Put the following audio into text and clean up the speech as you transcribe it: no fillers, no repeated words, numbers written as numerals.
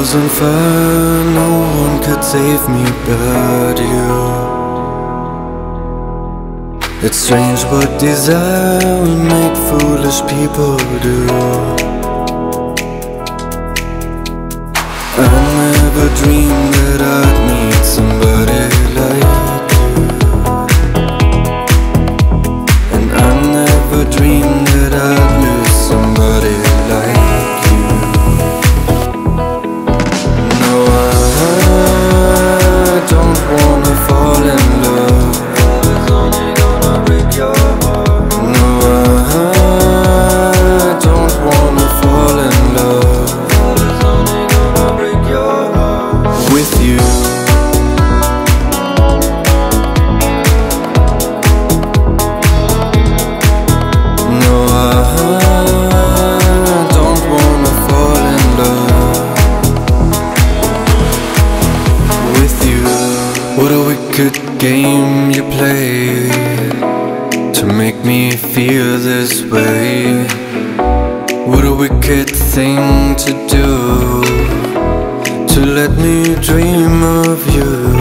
wasn't fair, no one could save me but you. It's strange what desire will make foolish people do. I never dreamed that I'd meet somebody like you, and I never dreamed that I'd lose somebody like you. What a wicked game you play to make me feel this way. What a wicked thing to do to let me dream of you.